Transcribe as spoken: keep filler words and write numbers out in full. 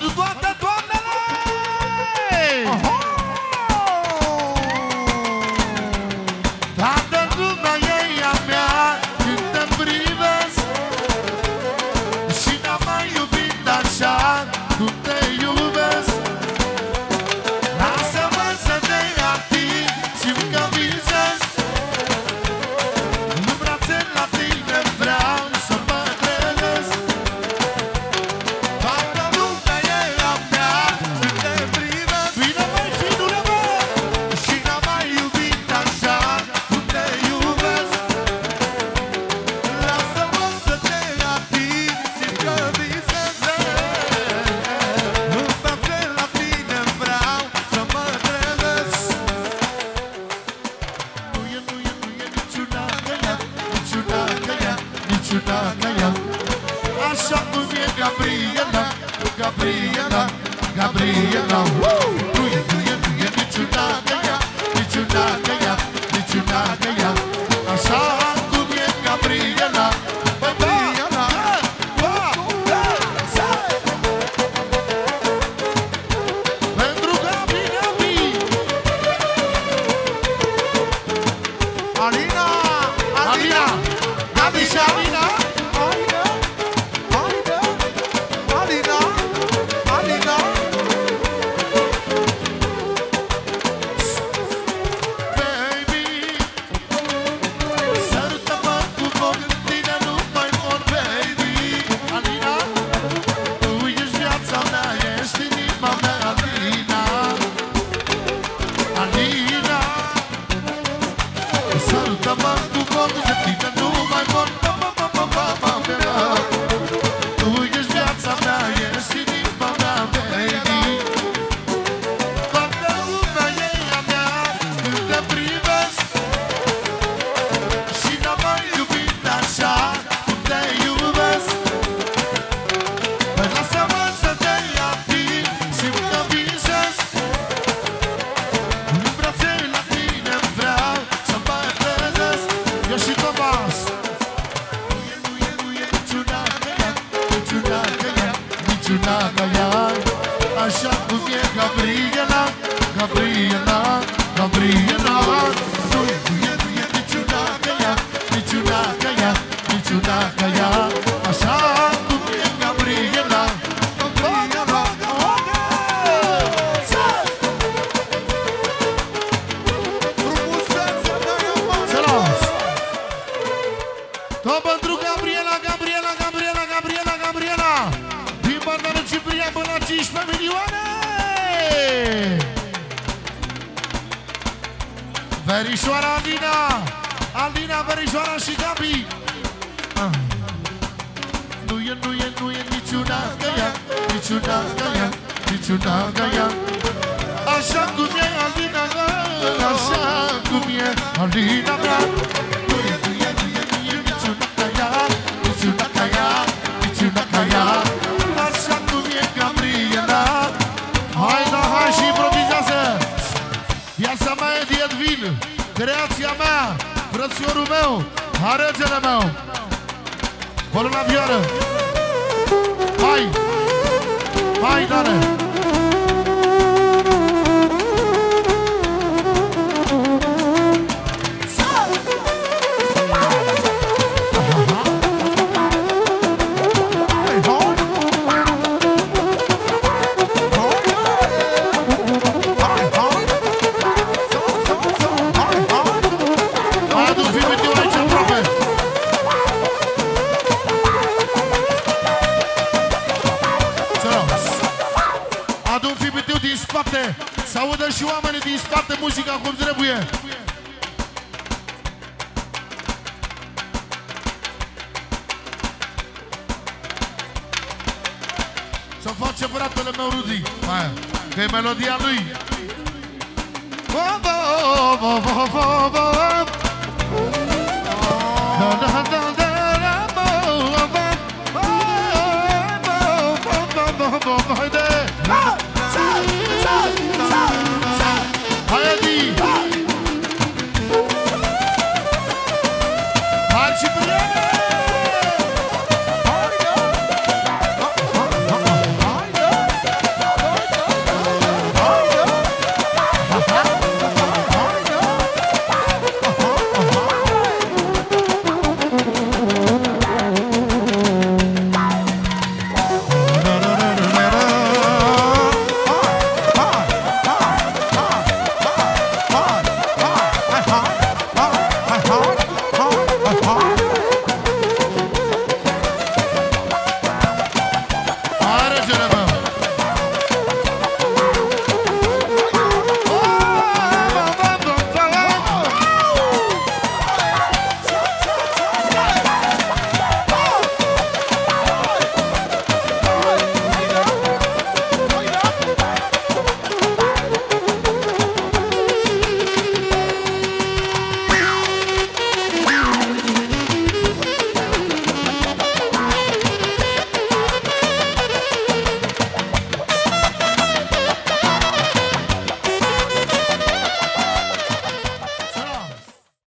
Vamos lá, Tatuapé! Așa cum e Gabriela, Gabriela, Gabriela. Nu e, nu e, nu e niciodată ea, niciodată ea, niciodată ea. Așa cum e Gabriela, Gabriela. Pentru Gabriela, Alina, Alina, Gabi și Alina. Așa cum e Gabriela, Gabriela, Gabriela. Nu e, nu e, nu e niciodată ea, niciodată ea, niciodată ea. Așa cum e Gabriela, Gabriela. Frumusețe de iubire. Salut! Tot pentru Gabriela, Gabriela, Gabriela, Gabriela, Gabriela. Din partea lui Ciprian până la cincisprezece milioane! Verișoara Alina! Alina, Verișoara și Gabi! Nu e, nu e, nu e niciuna ca ea, niciuna ca ea, niciuna ca ea. Așa cum e Alina mea, așa cum e Alina mea. Nu e, nu e, nu e, nu e niciuna ca ea, niciuna ca ea, niciuna ca ea. Creația mea, frățiorul meu, arătele meu. Volum la vioară. Hai, hai, doare. Să audă și oamenii din spate muzica cum trebuie. Să face fratele meu Rudy, că e melodia lui.